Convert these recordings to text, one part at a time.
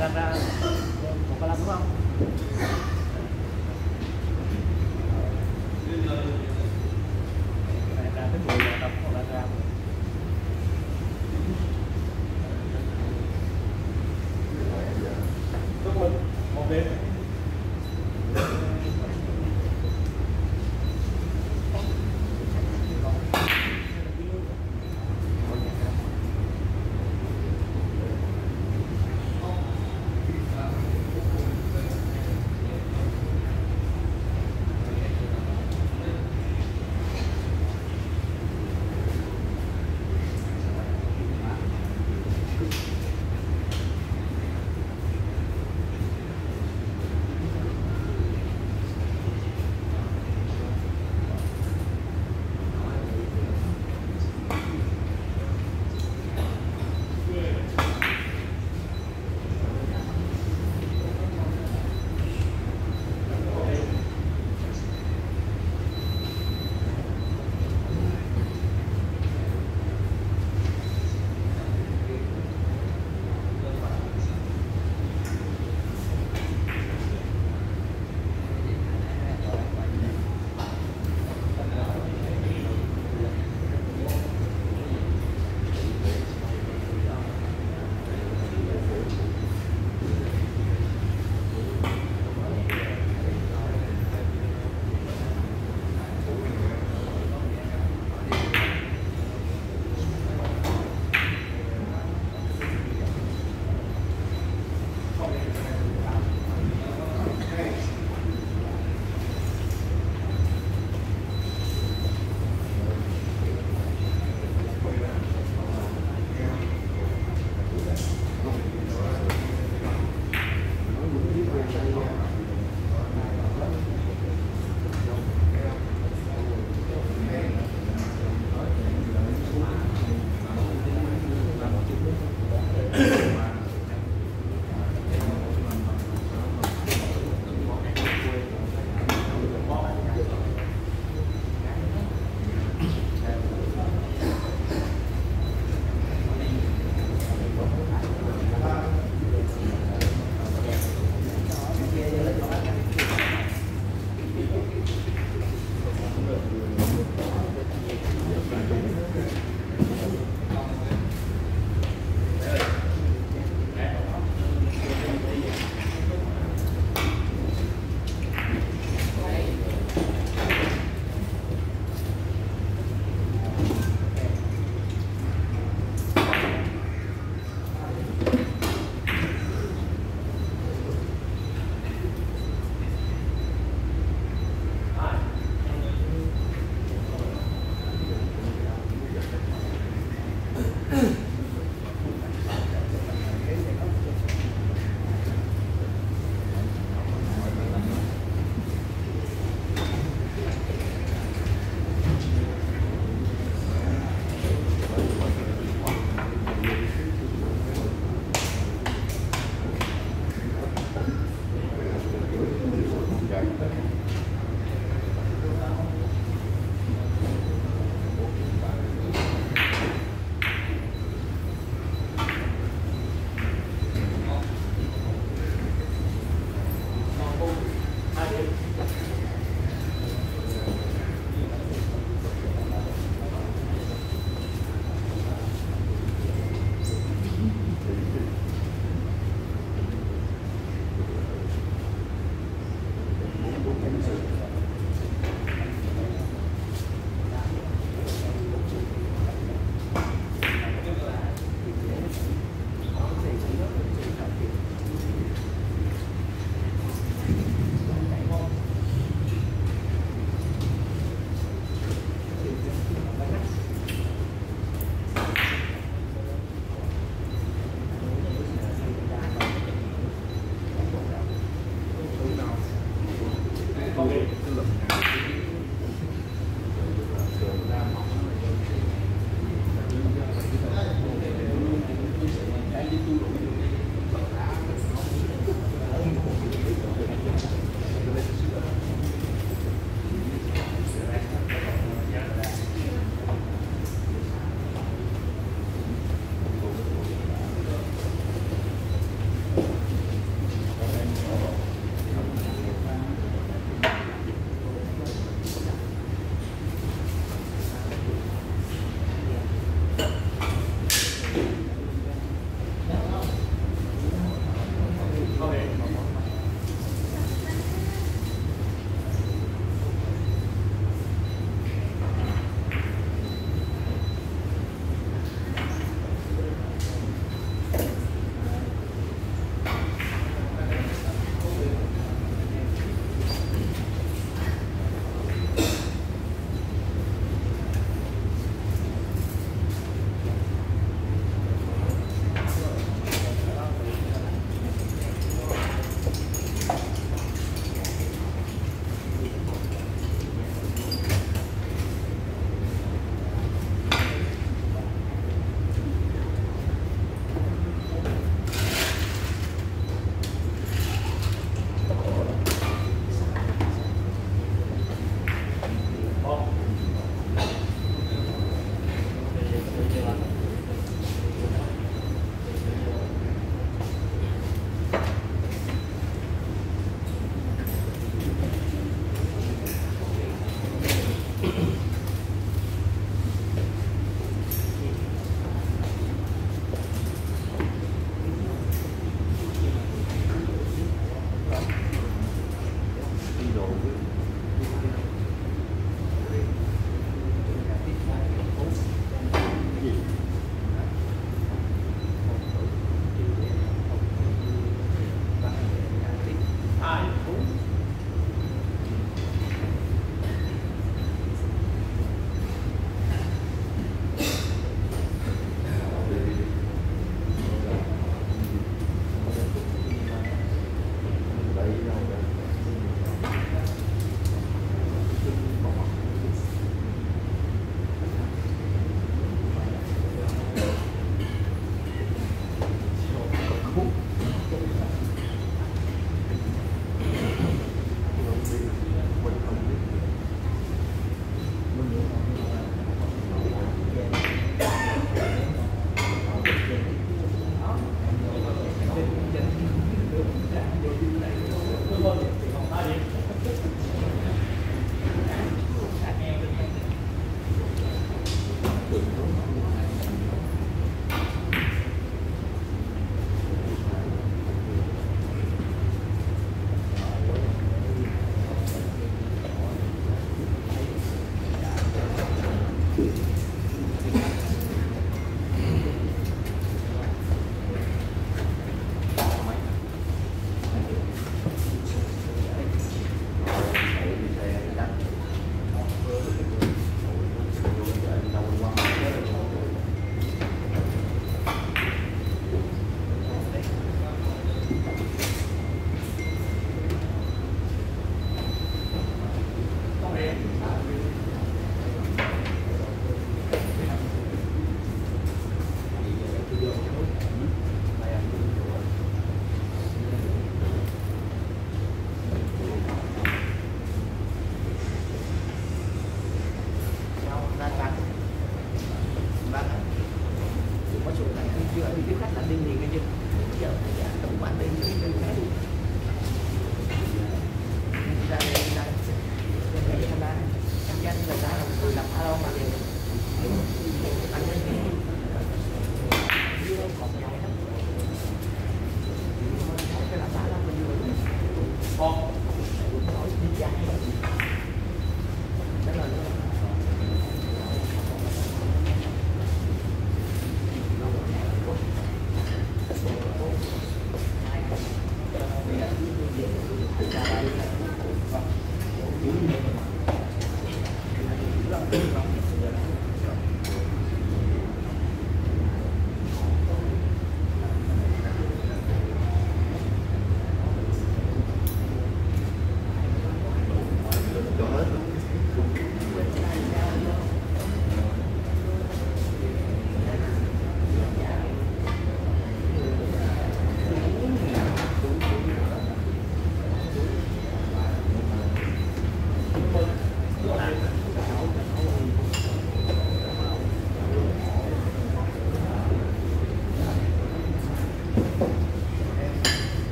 đặt ra một cái lắm đúng không? Cái này ra tới 10 là tập một lần ra. Tức mình một đêm. Hãy subscribe cho kênh Ghiền Mì Gõ để không bỏ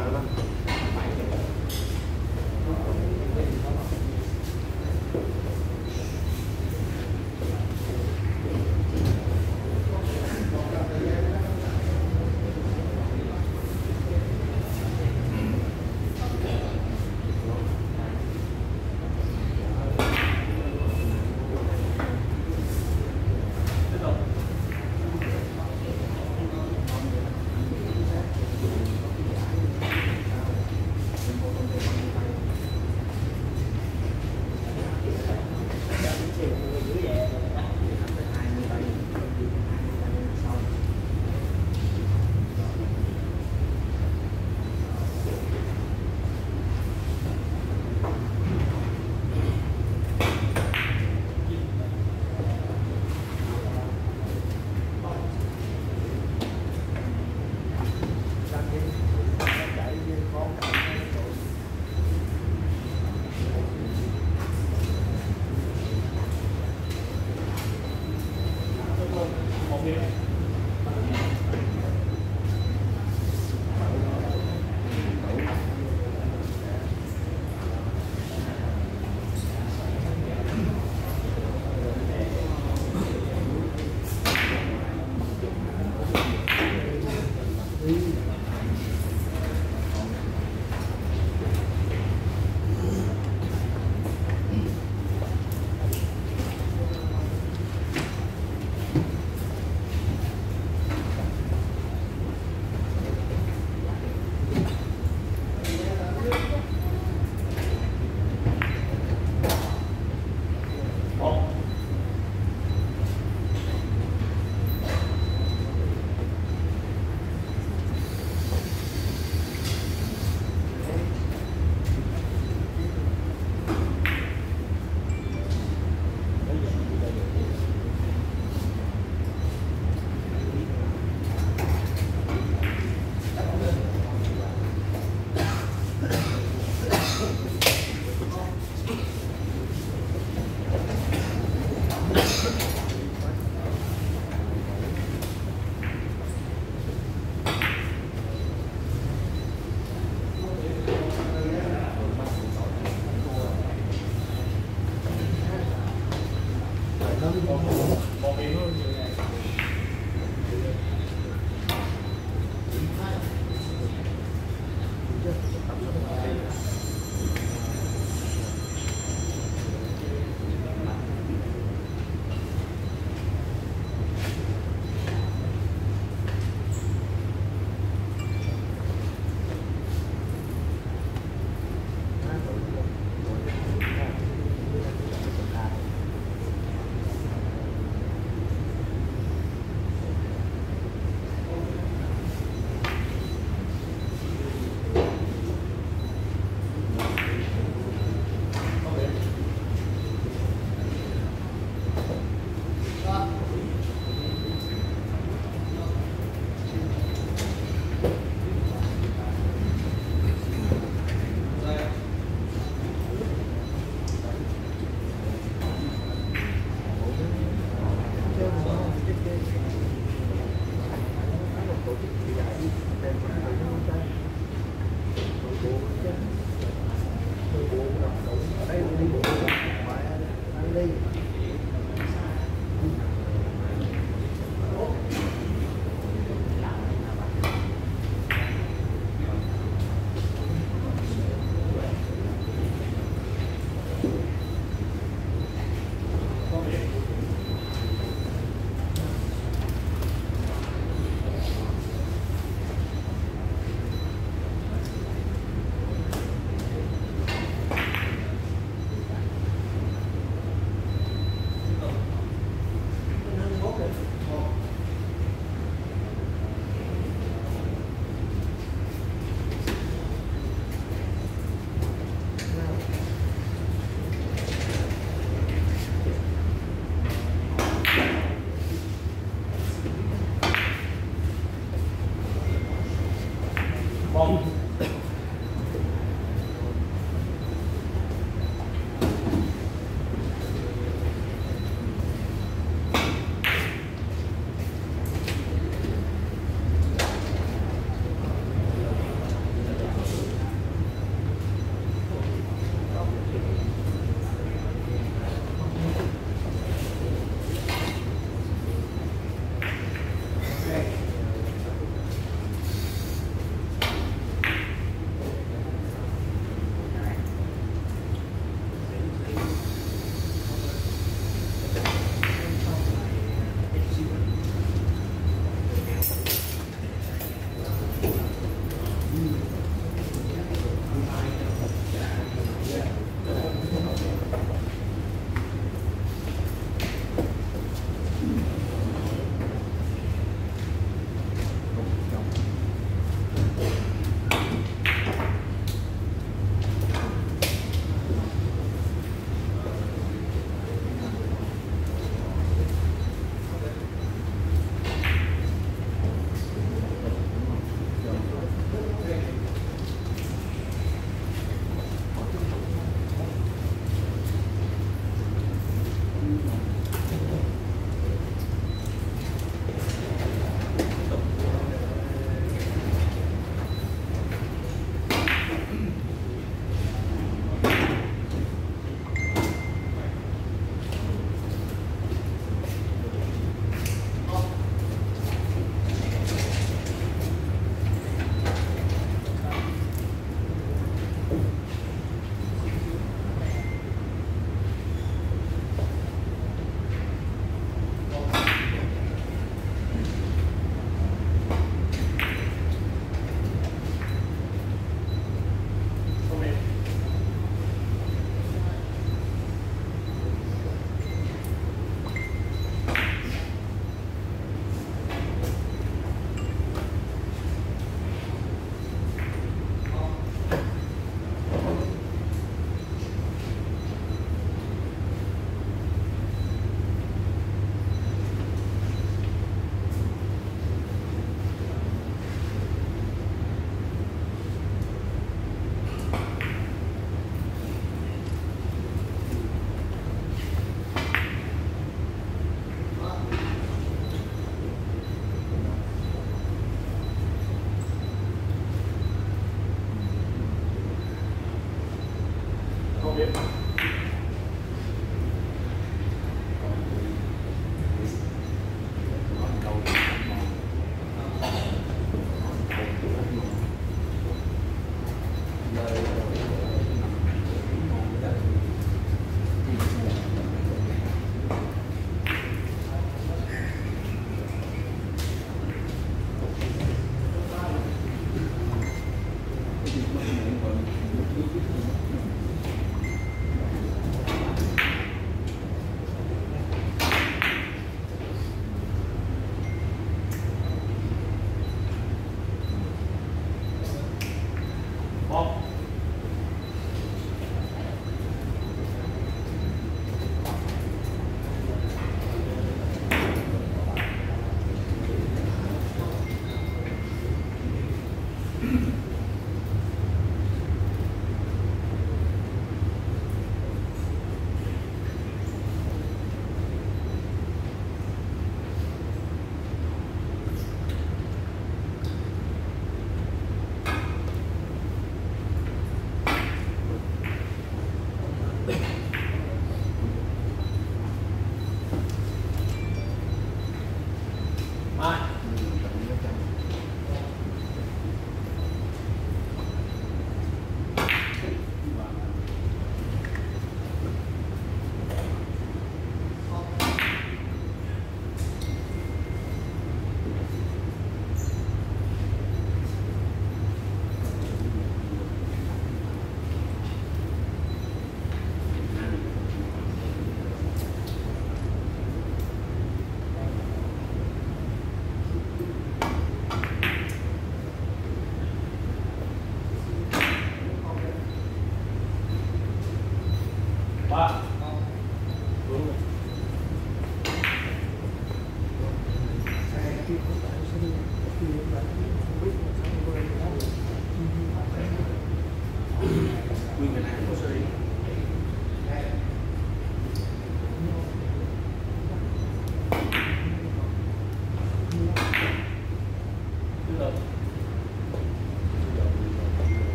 lỡ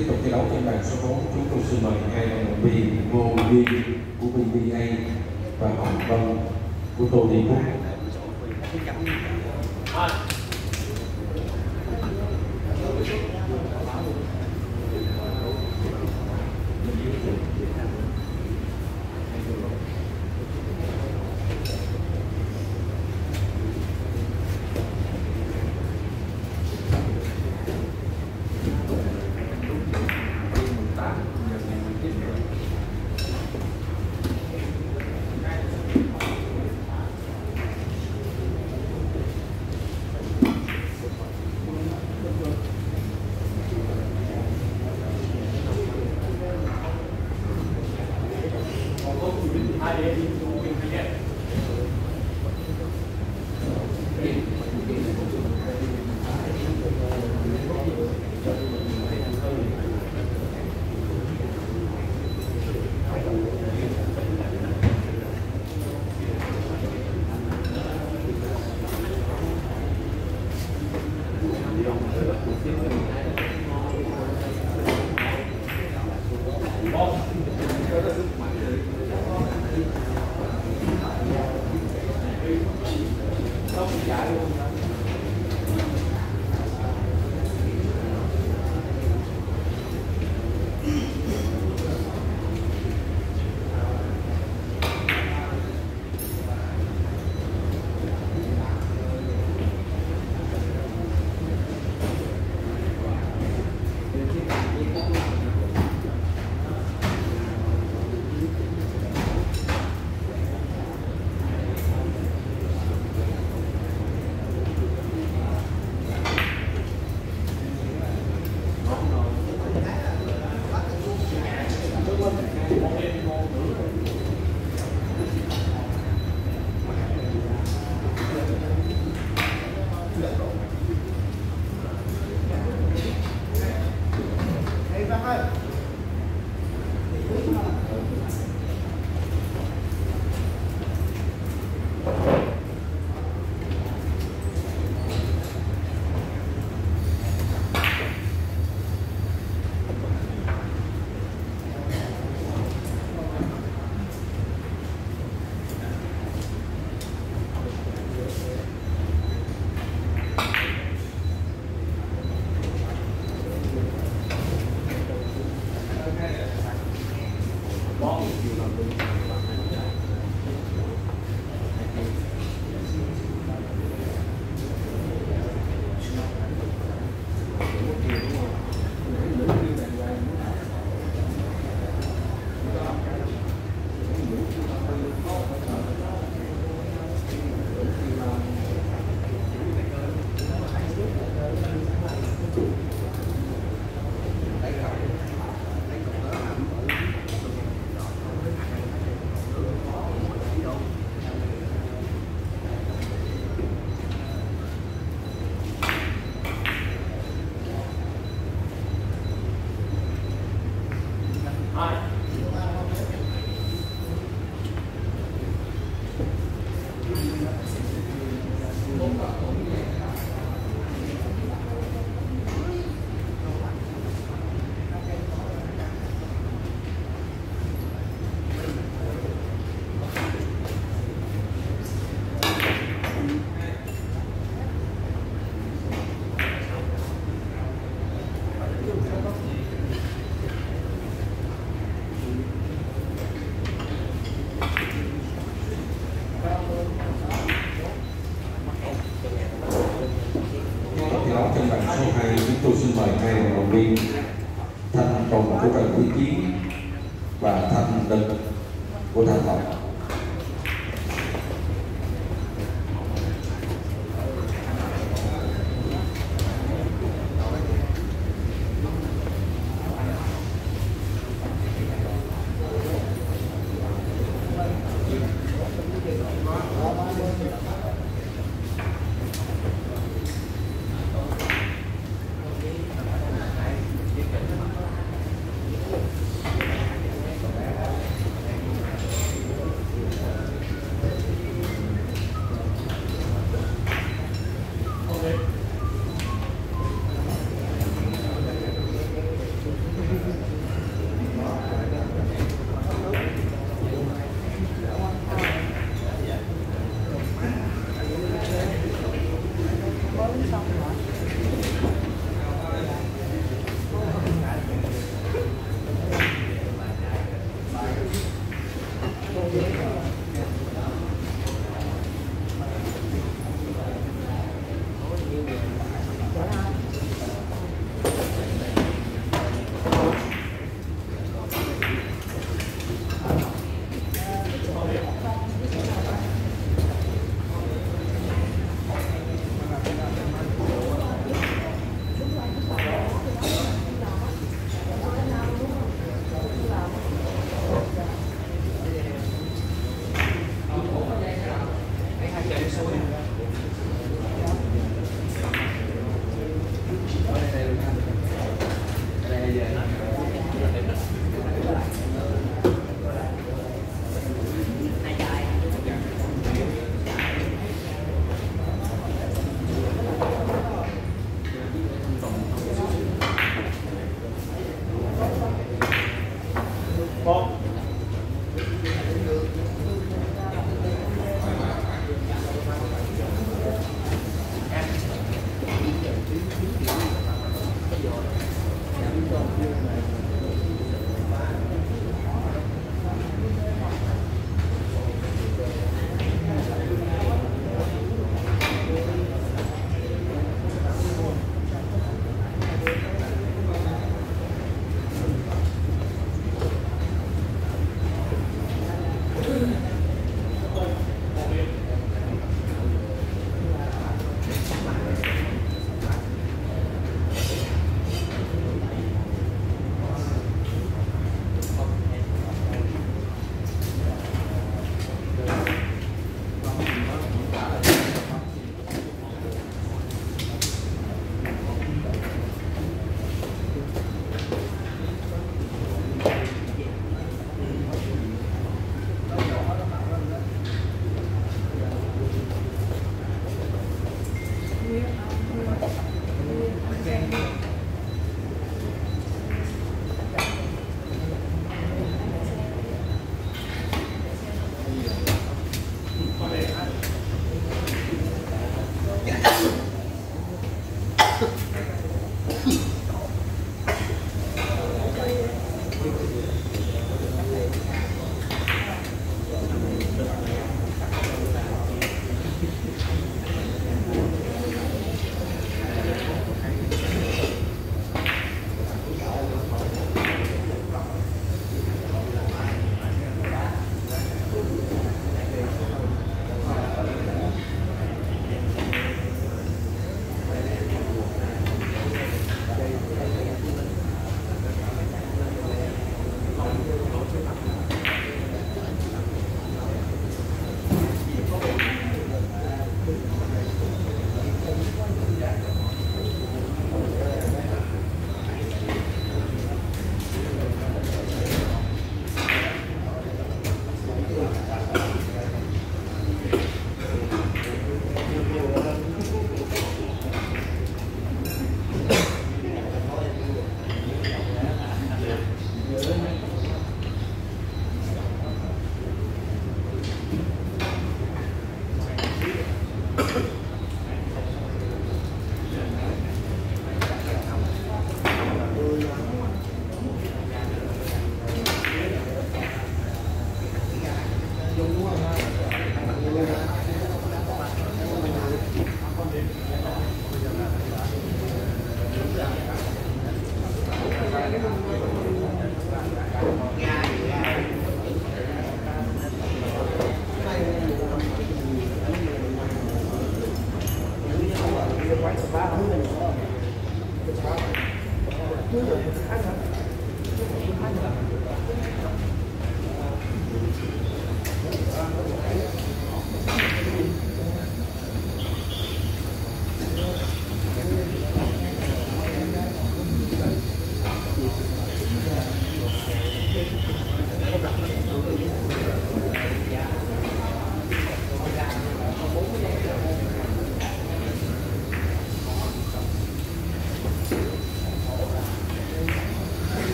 Tiếp tục thi đấu trên bàn số 4, chúng tôi xin mời hai vận động viên Ngô Duyên của VBA và Hồng Vân của Tô Thị Quốc.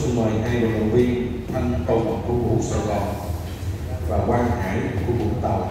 xin mời hai vận động viên Thanh Cầu của Vũ Sài Gòn và Quang Hải của Vũng Tàu.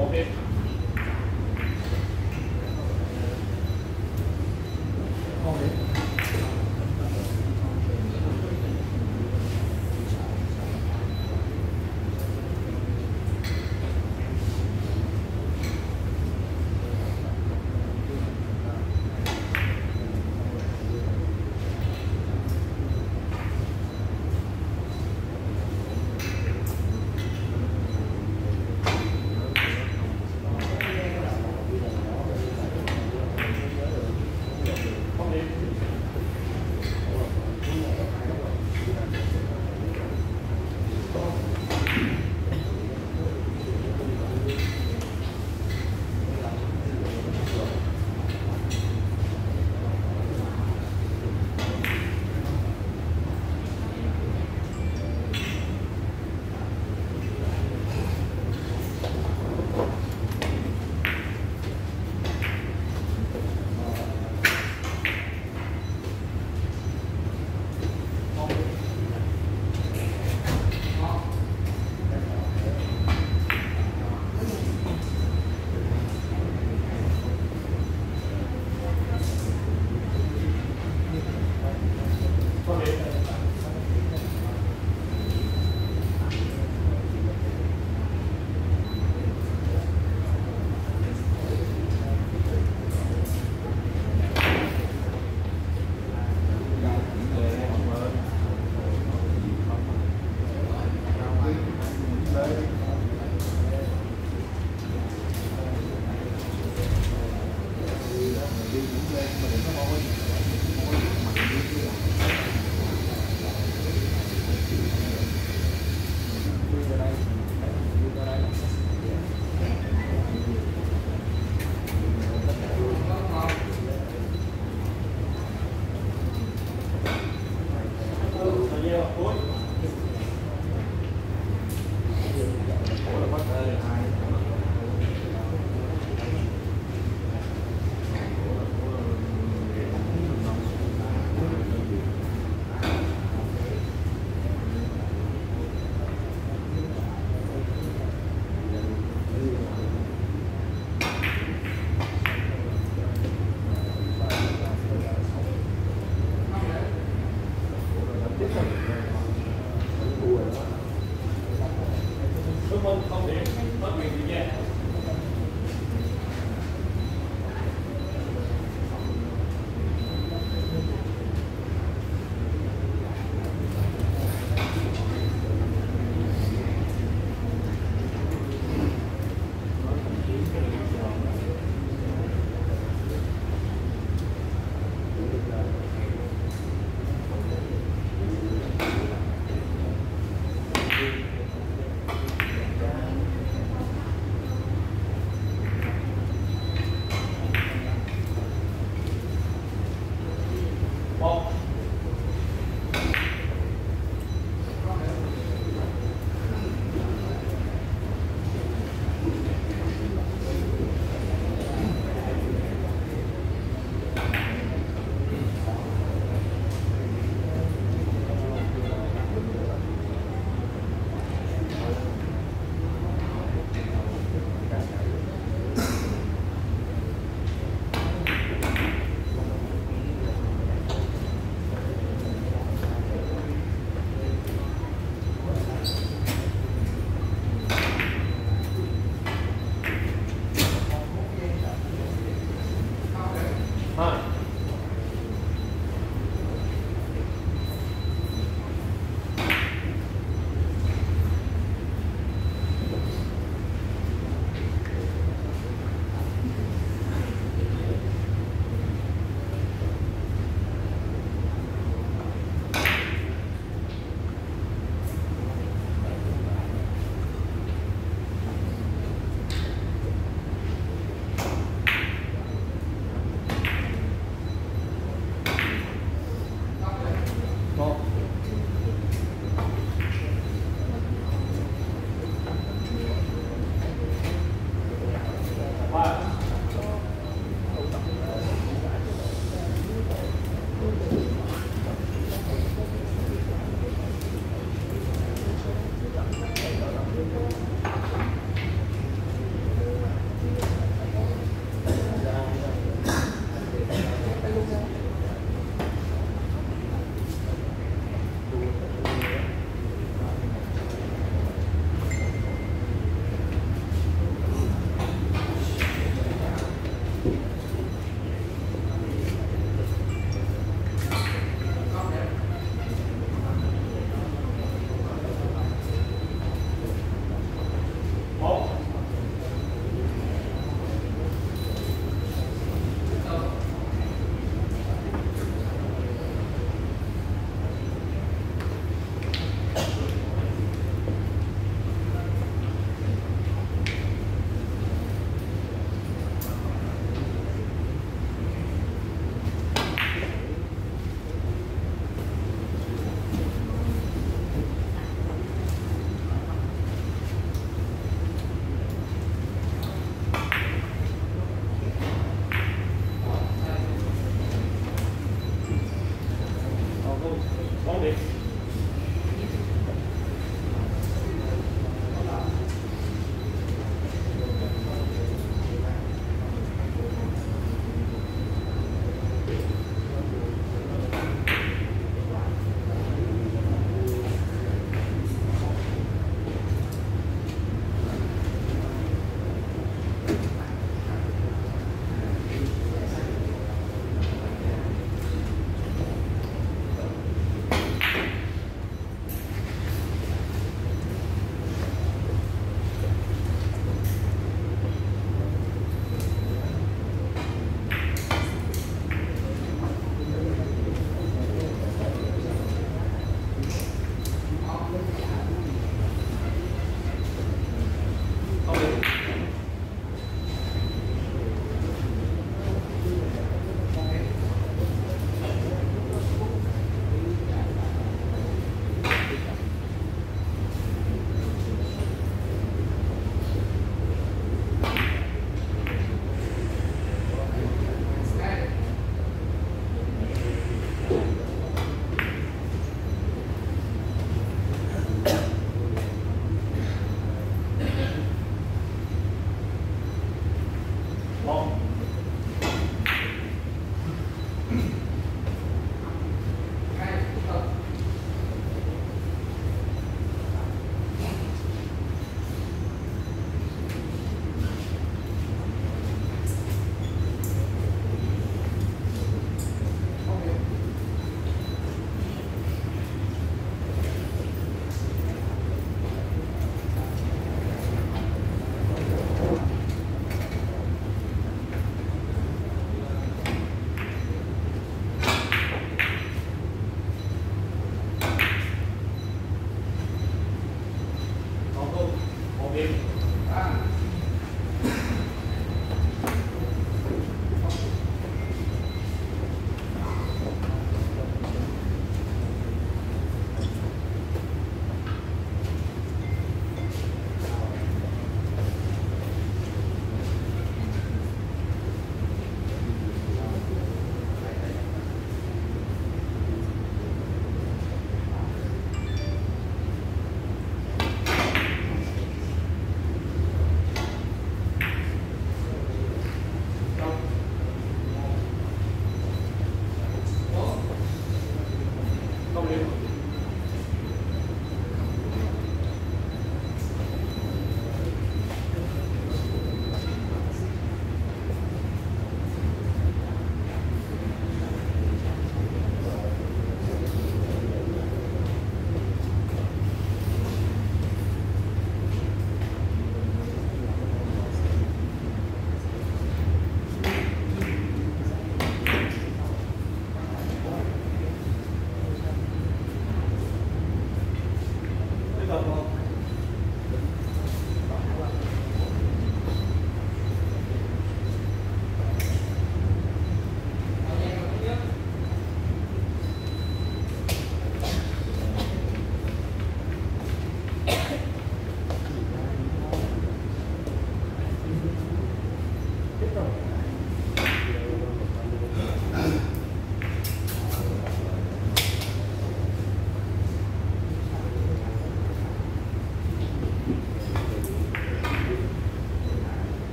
1m.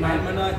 em ơi.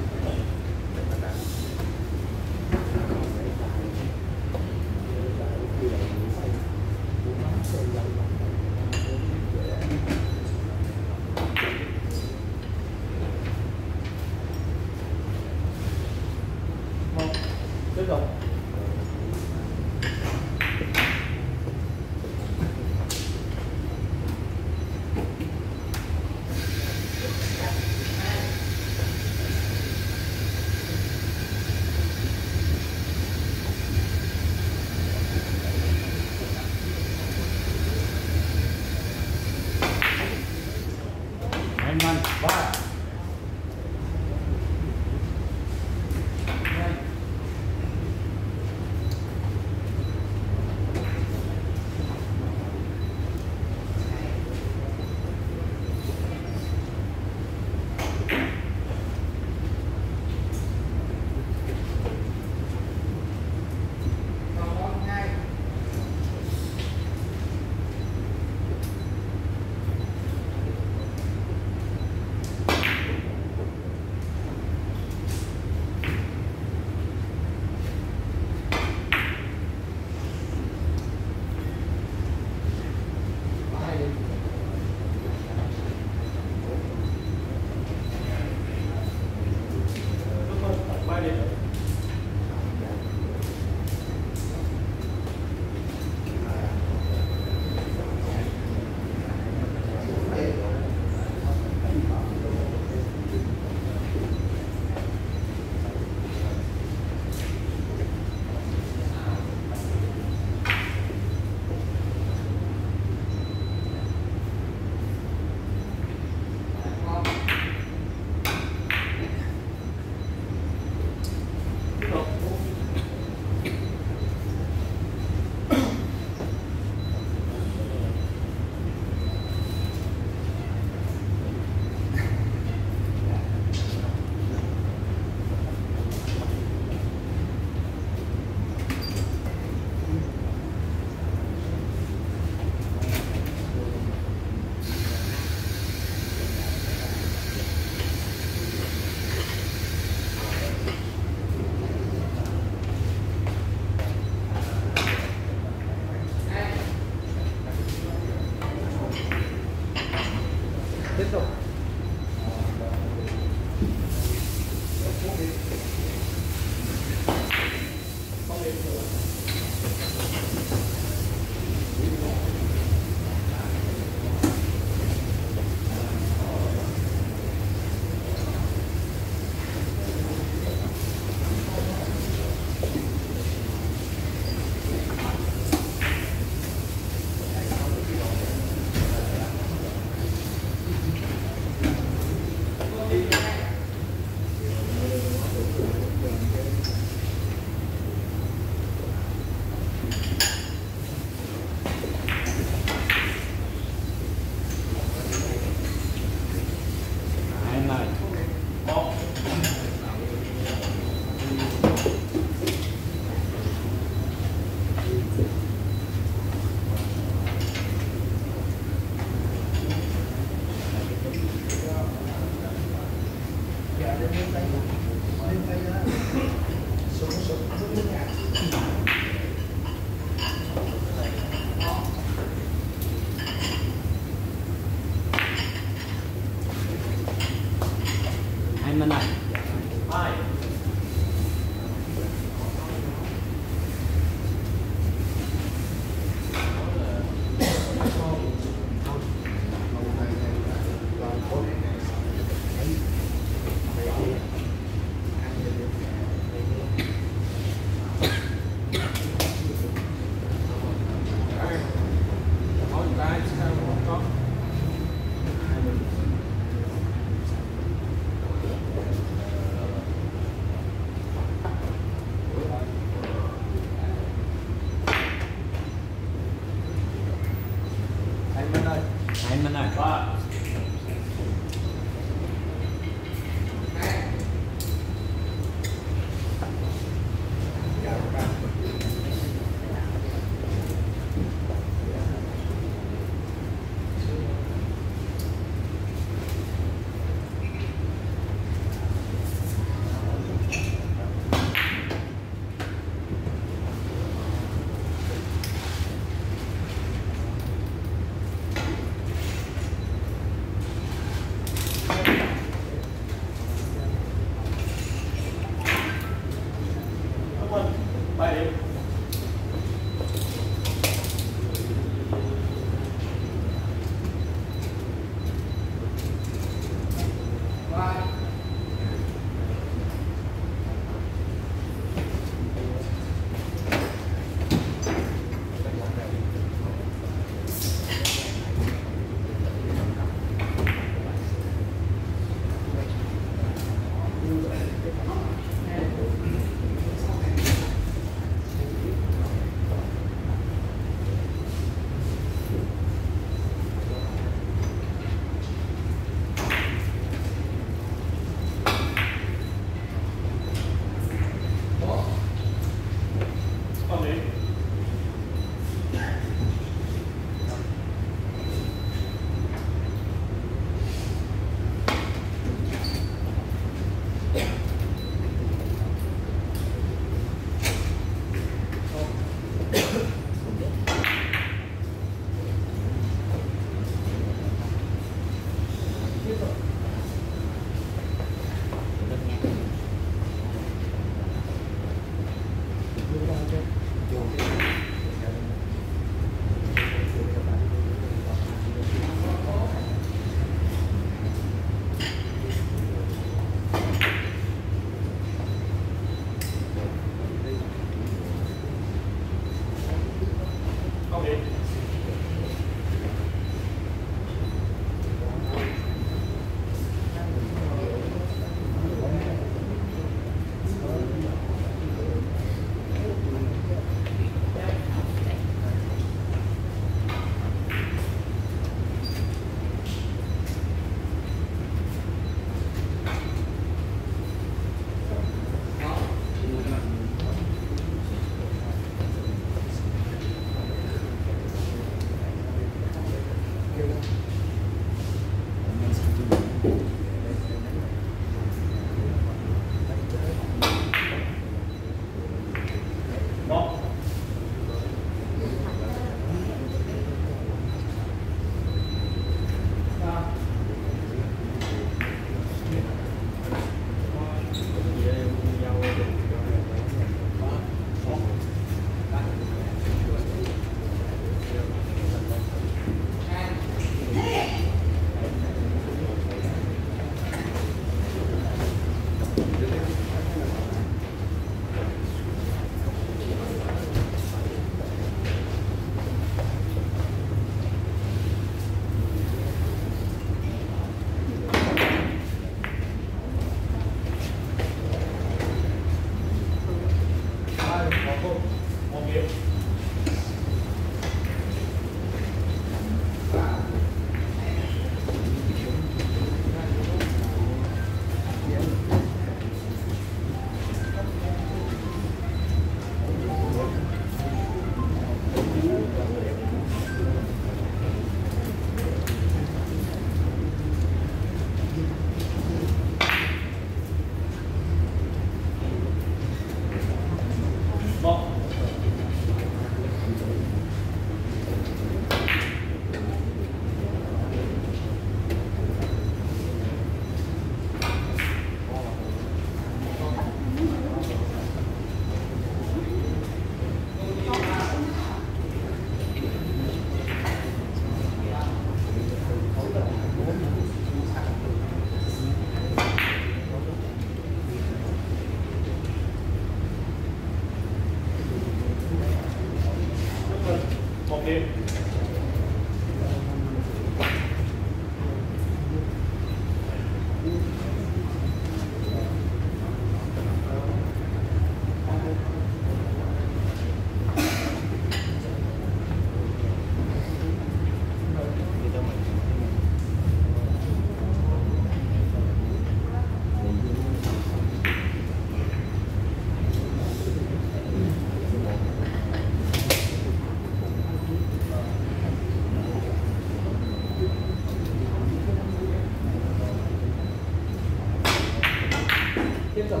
tiếp tục.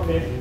Okay.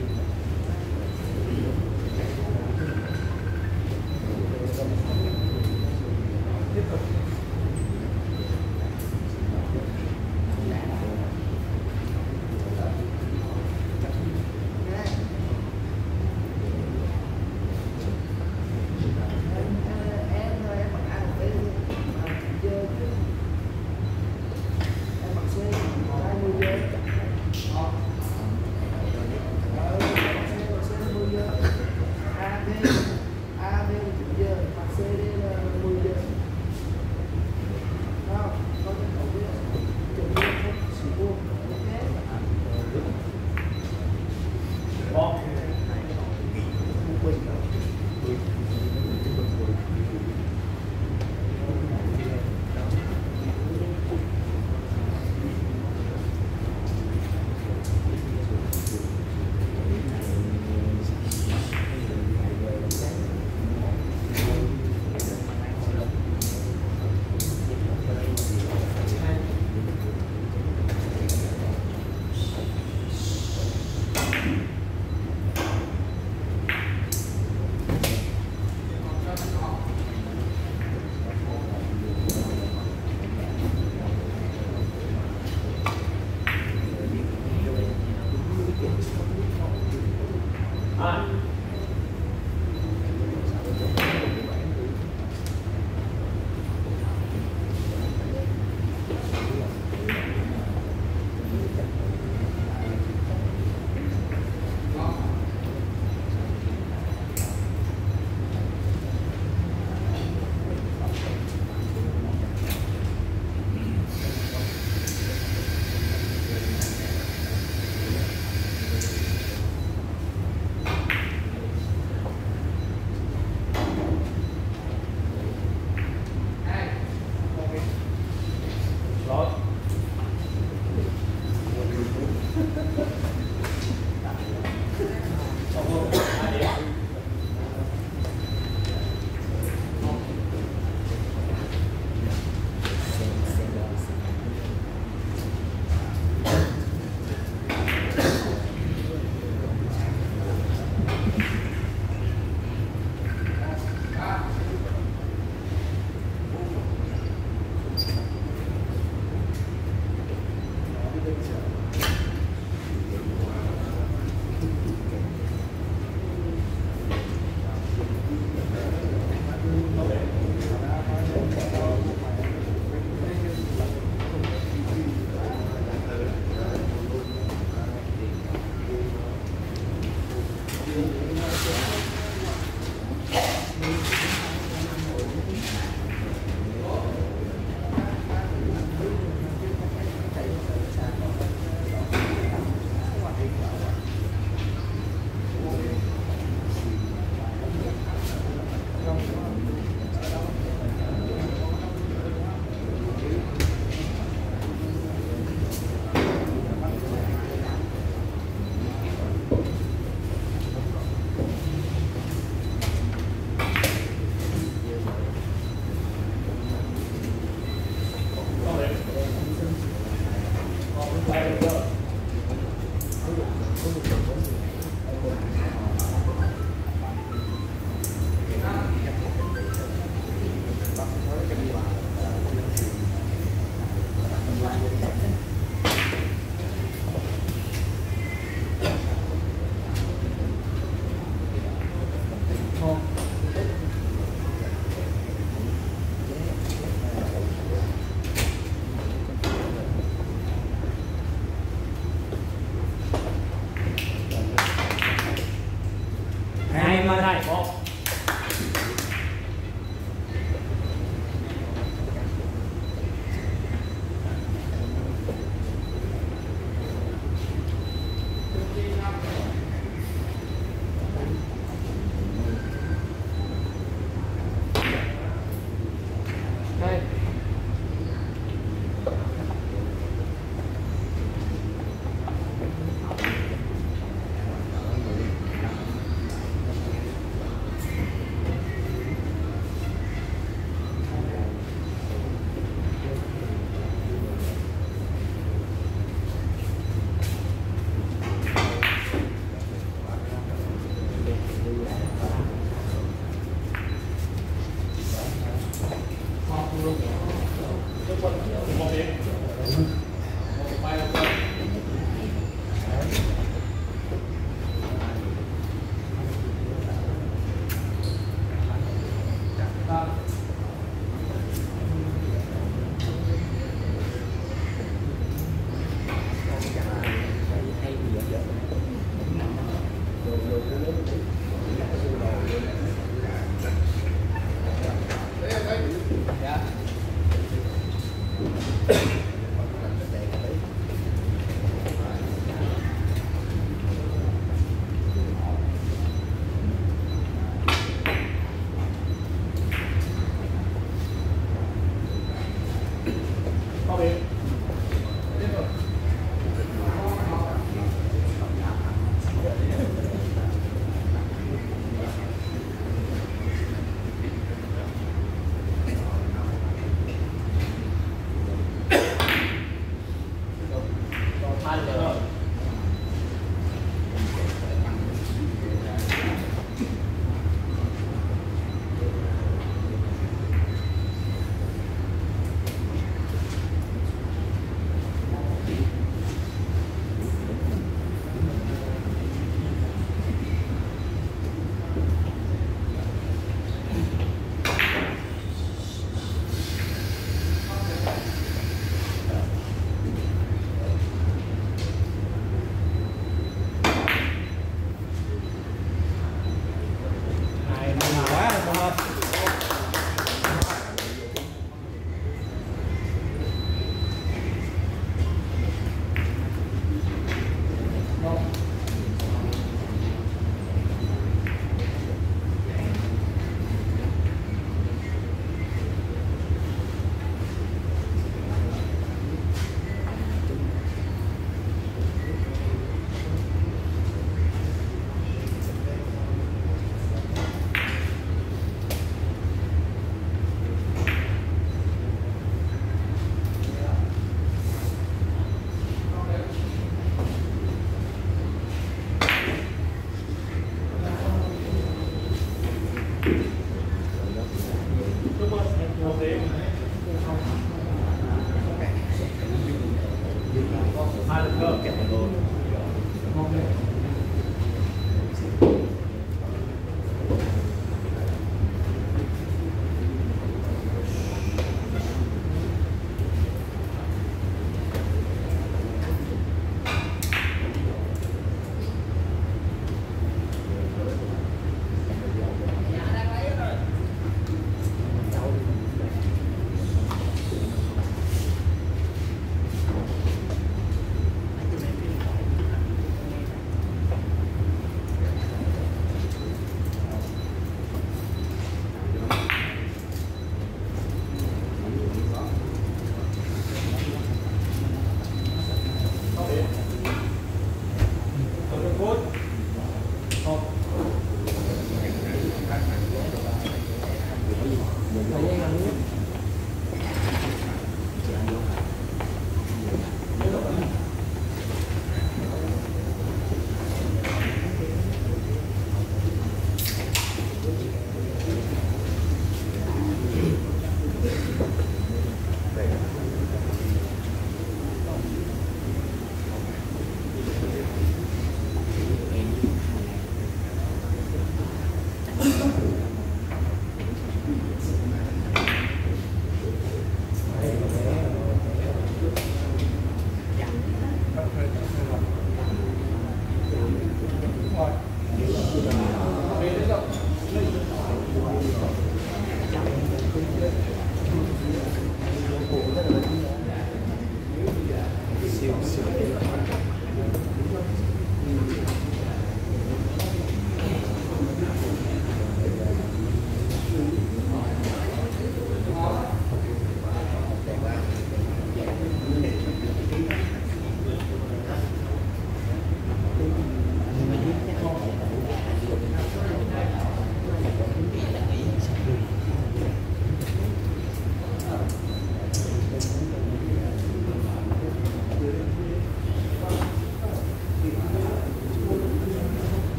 Thank you.